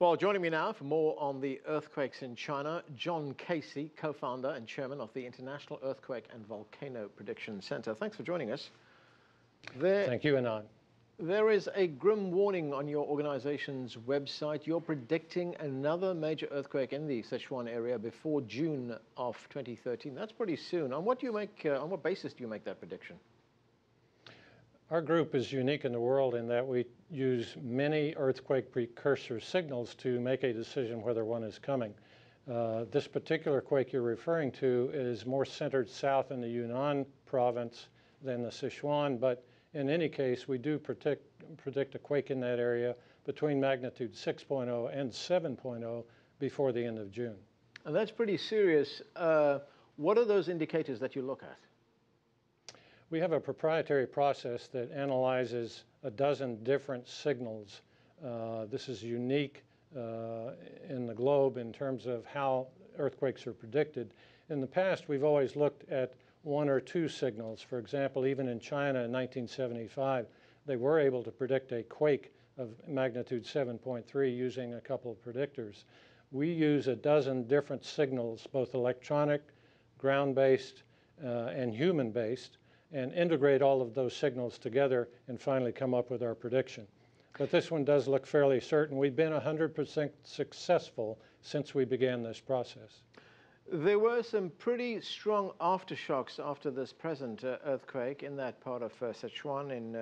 Well, joining me now for more on the earthquakes in China, John Casey, co-founder and chairman of the International Earthquake and Volcano Prediction Center. Thanks for joining us. Thank you, Anand. There is a grim warning on your organization's website. You're predicting another major earthquake in the Sichuan area before June of 2013. That's pretty soon. On what basis do you make that prediction? Our group is unique in the world in that we use many earthquake precursor signals to make a decision whether one is coming. This particular quake you're referring to is more centered south in the Yunnan province than the Sichuan, but in any case, we do predict a quake in that area between magnitude 6.0 and 7.0 before the end of June. And that's pretty serious. What are those indicators that you look at? We have a proprietary process that analyzes a dozen different signals. This is unique in the globe in terms of how earthquakes are predicted. In the past, we've always looked at one or two signals. For example, even in China in 1975, they were able to predict a quake of magnitude 7.3 using a couple of predictors. We use a dozen different signals, both electronic, ground-based, and human-based, and integrate all of those signals together and finally come up with our prediction. But this one does look fairly certain. We've been 100% successful since we began this process. There were some pretty strong aftershocks after this present earthquake in that part of Sichuan in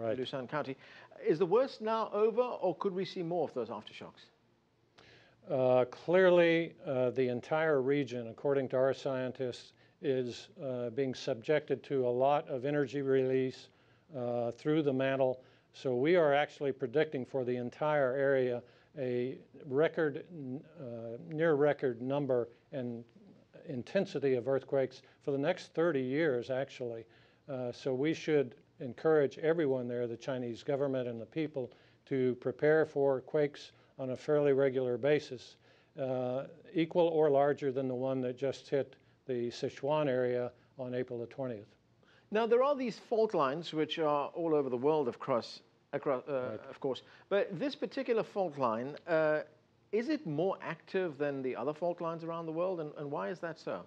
Lushan County. Is the worst now over, or could we see more of those aftershocks? Clearly, the entire region, according to our scientists, is being subjected to a lot of energy release through the mantle. So we are actually predicting for the entire area a record, near record number and intensity of earthquakes for the next 30 years, actually. So we should encourage everyone there, the Chinese government and the people, to prepare for quakes on a fairly regular basis, equal or larger than the one that just hit the Sichuan area on April the 20th. Now, there are these fault lines which are all over the world, of course. But this particular fault line, is it more active than the other fault lines around the world? And why is that so?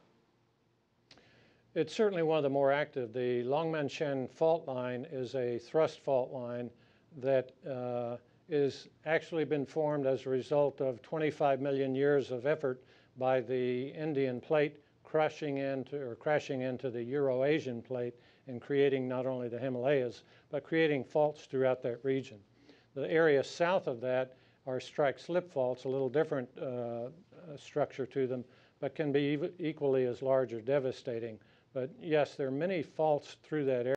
It's certainly one of the more active. The Longmenshan fault line is a thrust fault line that is actually been formed as a result of 25 million years of effort by the Indian plate crashing into the Eurasian plate and creating not only the Himalayas, but creating faults throughout that region. The area south of that are strike-slip faults, a little different structure to them, but can be equally as large or devastating. But yes, there are many faults through that area.